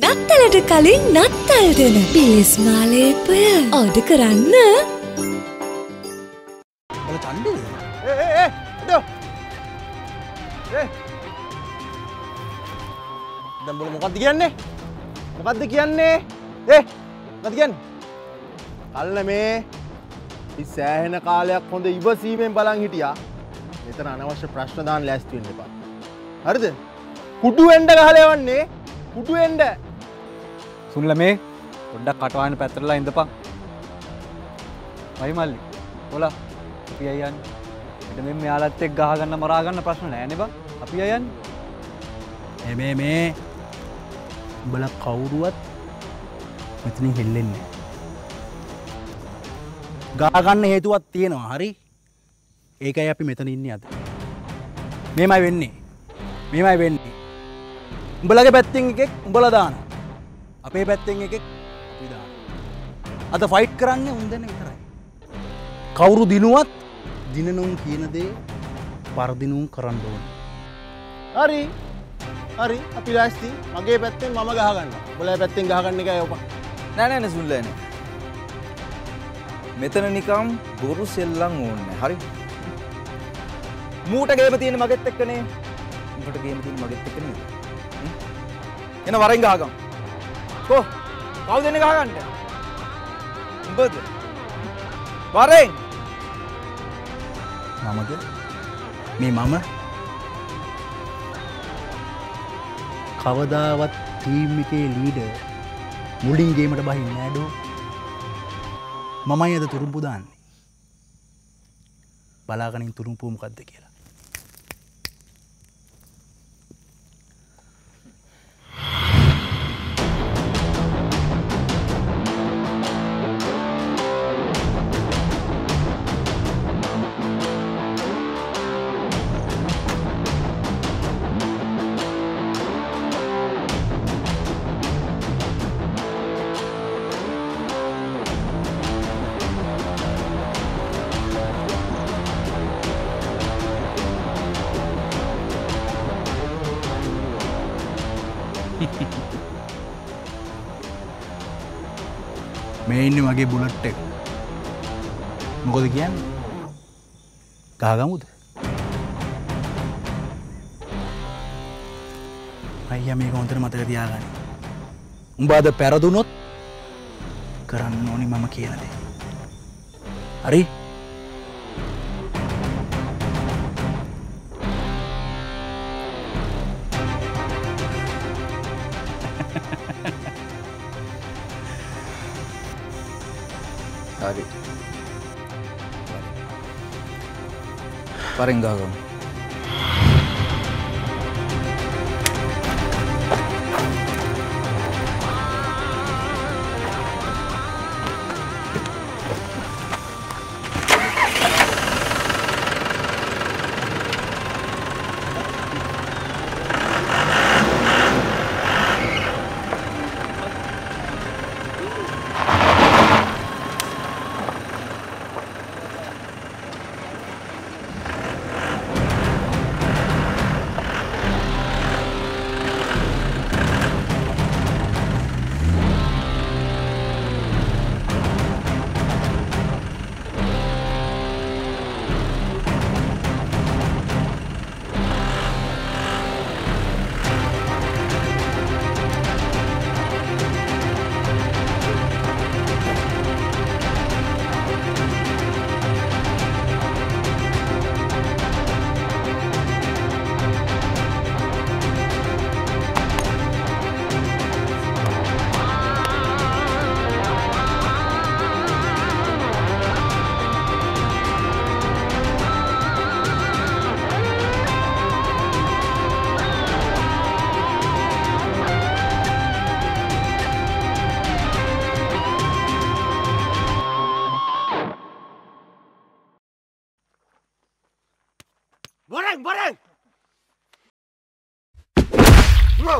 නත්තලට කලින් නත්තල් දෙන පිලිස් මාලේපය ඔඩර් කරන්න. ඔය චන්දු. එඩෝ. දැන් බල මොකද්ද කියන්නේ? මොකද්ද කියන්නේ? මොකද්ද කියන්නේ? අල්ල මේ ඉස්සෑහෙන කාලයක් හොඳ ඉවසීමෙන් බලන් හිටියා. මෙතන අනවශ්‍ය ප්‍රශ්න දාන්න ලෑස්ති වෙන්න එපා. හරිද? කුඩු වෙන්න ගහලා යවන්නේ. කුඩු වෙන්න. सुनल मे उड़ा कटवाने पैतरला इंदपा भाई माली बोला अभी आयान इतने में आला ते गाह गन्ना मरा गन्ना प्रश्न है नहीं बा अभी आयान एमे मे बला काउडुअत इतनी हिल्ले नहीं गाह गन्ने हेतु अत तीन हमारी एक आया पी मेतनी नहीं आता मे माय बेन्नी बला के बैटिंग के बला दान අපේ පැත්තෙන් එකෙක් අපි දානවා. අද ෆයිට් කරන්නේ උන් දෙන්න විතරයි. කවුරු දිනුවත් දිනනුන් කියන දේ පරදිනුන් කරන්න ඕනේ. හරි. හරි අපි ලෑස්ති. මගේ පැත්තෙන් මම ගහ ගන්නවා. ඔයාලා පැත්තෙන් ගහ ගන්න එකයි ඔපා. නෑ නෑ නෑ සුල්ලා නෑ. මෙතන නිකම් බොරු සෙල්ලම් ඕනේ. හරි. මූට ගේම තියෙන මගෙත් එක්කනේ. උඹට ගේම තියෙන මගෙත් එක්කනේ. එන වරෙන් ගහ ගන්න. को काव देने कहा घंटे बंद बारे मामा के मैं मामा खावदावत टीम के लीडर मुलिंग गेम अट बाही नेडो मामा ये तो तुरुंपु दान बालागनी तुरुंपु मुकद्दे केला मेन मगे बुलेट मुकोद कहा अय्या मत आगा पेरदूनो कर मम की अरे परंगा गम Barang! Bro!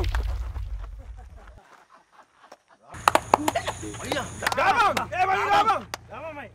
Ayah! Dabang! Eh, balik dabang! Dabang, mate!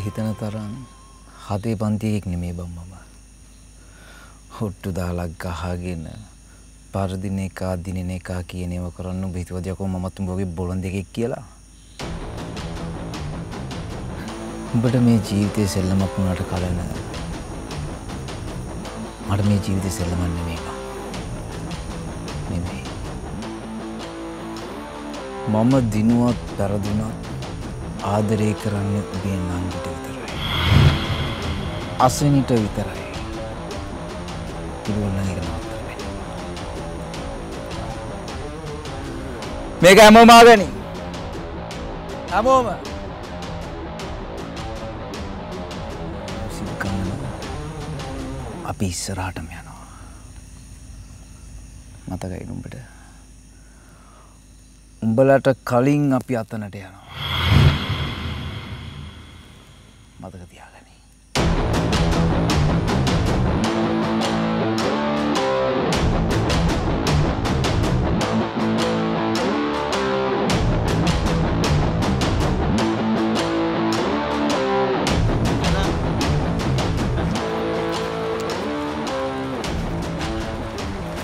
हितन तरह हाथे पंथियेक නෙමේ බම්මම හොට්ටු දාලා ගහගෙන පරදිනේකා දිනේකා කියන ඒවා කරන්න උඹ හිතුවද යකෝ මමත් උඹගේ බොළඳ එකෙක් කියලා උඹට මේ ජීවිතේ සෙල්ලමක් වුණාට කලන මට මේ ජීවිතේ සෙල්ලමක් නෙමේ මම දිනුවත් පරදිනුවත් आदरे करने उबे नांगिट वितराय आसनीट वितराय इवोल्ला निकना उत्तर मेगा හැමෝම ආවනේ හැමෝම සිකන්න අපි ඉස්සරහටම යනවා මතකයි නුඹට උඹලට කලින් අපි අතනට යනවා මතක තියාගන්න.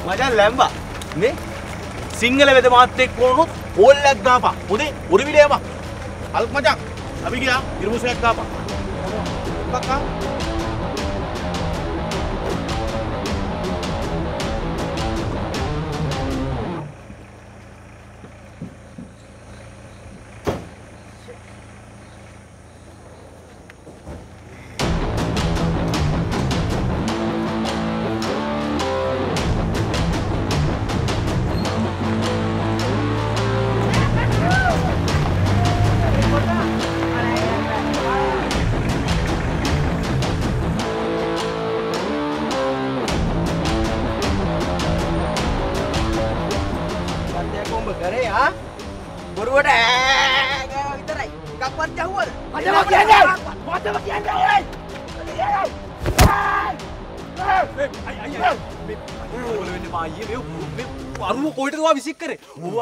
මචං ලැම්බා නේ සිංහල වෙද මාත් එක්ක වුණොත් ඕල්ලක් දාපන්. උදේ උරු විලේම අල්ක මචං අපි ගියා ඉරුමුසයක් දාපන්. Baka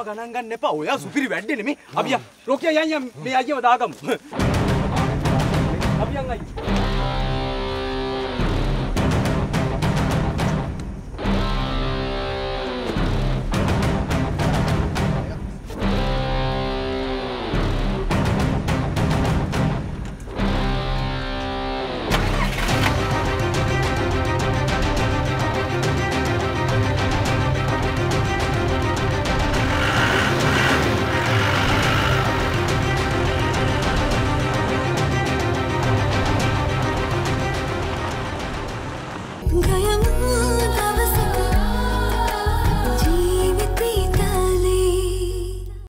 ගණන් ගන්න එපා. ඔයා සුපිරි වැඩේ නෙමේ. අපි යා. රෝකියා යන් යන් මේ අයියව දාගමු. අපි යන් අයියෝ.